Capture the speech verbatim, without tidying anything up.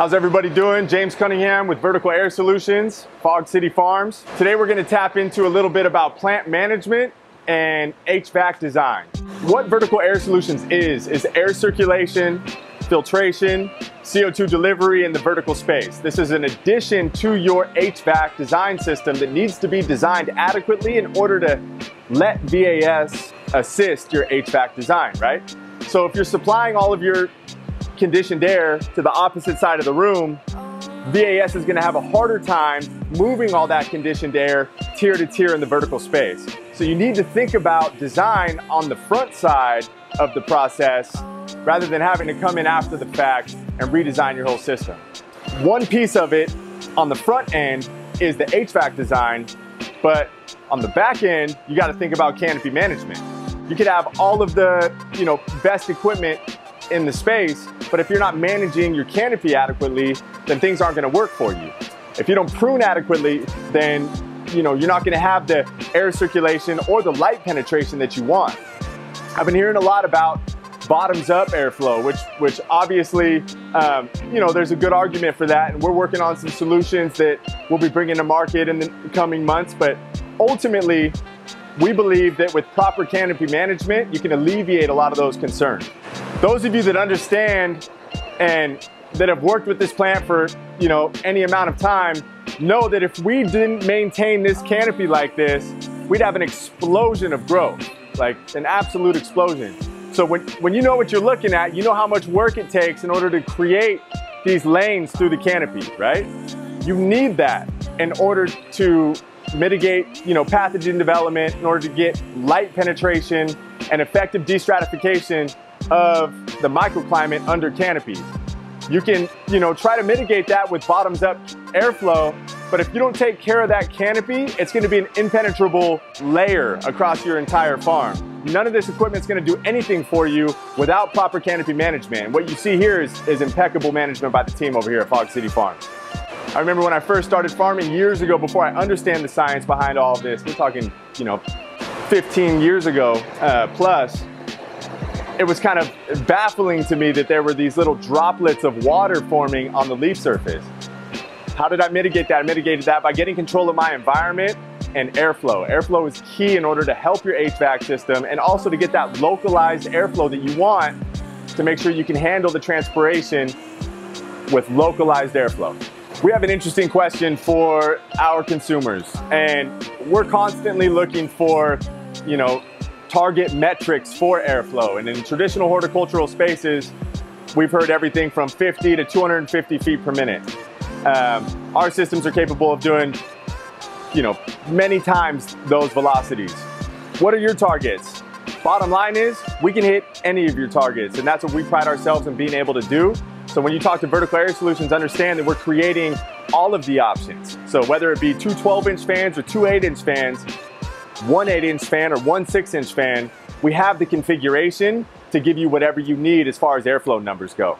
How's everybody doing? James Cunningham with Vertical Air Solutions, Fog City Farms. Today we're gonna tap into a little bit about plant management and H V A C design. What Vertical Air Solutions is, is air circulation, filtration, C O two delivery in the vertical space. This is an addition to your H V A C design system that needs to be designed adequately in order to let V A S assist your H V A C design, right? So if you're supplying all of your conditioned air to the opposite side of the room, V A S is gonna have a harder time moving all that conditioned air tier to tier in the vertical space. So you need to think about design on the front side of the process rather than having to come in after the fact and redesign your whole system. One piece of it on the front end is the H V A C design, but on the back end, you gotta think about canopy management. You could have all of the, you know, best equipment in the space, but if you're not managing your canopy adequately, then things aren't gonna work for you. If you don't prune adequately, then you know, you're not gonna have the air circulation or the light penetration that you want. I've been hearing a lot about bottoms up airflow, which, which obviously, um, you know, there's a good argument for that, and we're working on some solutions that we'll be bringing to market in the coming months, but ultimately, we believe that with proper canopy management, you can alleviate a lot of those concerns. Those of you that understand and that have worked with this plant for, you know, any amount of time know that if we didn't maintain this canopy like this, we'd have an explosion of growth, like an absolute explosion. So when, when you know what you're looking at, you know how much work it takes in order to create these lanes through the canopy, right? You need that in order to mitigate, you know, pathogen development, in order to get light penetration and effective destratification of the microclimate under canopies. You can, you know, try to mitigate that with bottoms up airflow, but if you don't take care of that canopy, it's gonna be an impenetrable layer across your entire farm. None of this equipment's gonna do anything for you without proper canopy management. What you see here is, is impeccable management by the team over here at Fog City Farms. I remember when I first started farming years ago, before I understand the science behind all of this, we're talking, you know, fifteen years ago uh, plus, it was kind of baffling to me that there were these little droplets of water forming on the leaf surface. How did I mitigate that? I mitigated that by getting control of my environment and airflow. Airflow is key in order to help your H V A C system and also to get that localized airflow that you want to make sure you can handle the transpiration with localized airflow. We have an interesting question for our consumers, and we're constantly looking for, you know, target metrics for airflow. And in traditional horticultural spaces, we've heard everything from fifty to two hundred fifty feet per minute. Um, our systems are capable of doing, you know, many times those velocities. What are your targets? Bottom line is, we can hit any of your targets, and that's what we pride ourselves in being able to do. So when you talk to Vertical Air Solutions, understand that we're creating all of the options. So whether it be two twelve inch fans or two eight inch fans, one eight inch fan or one six inch fan, we have the configuration to give you whatever you need as far as airflow numbers go.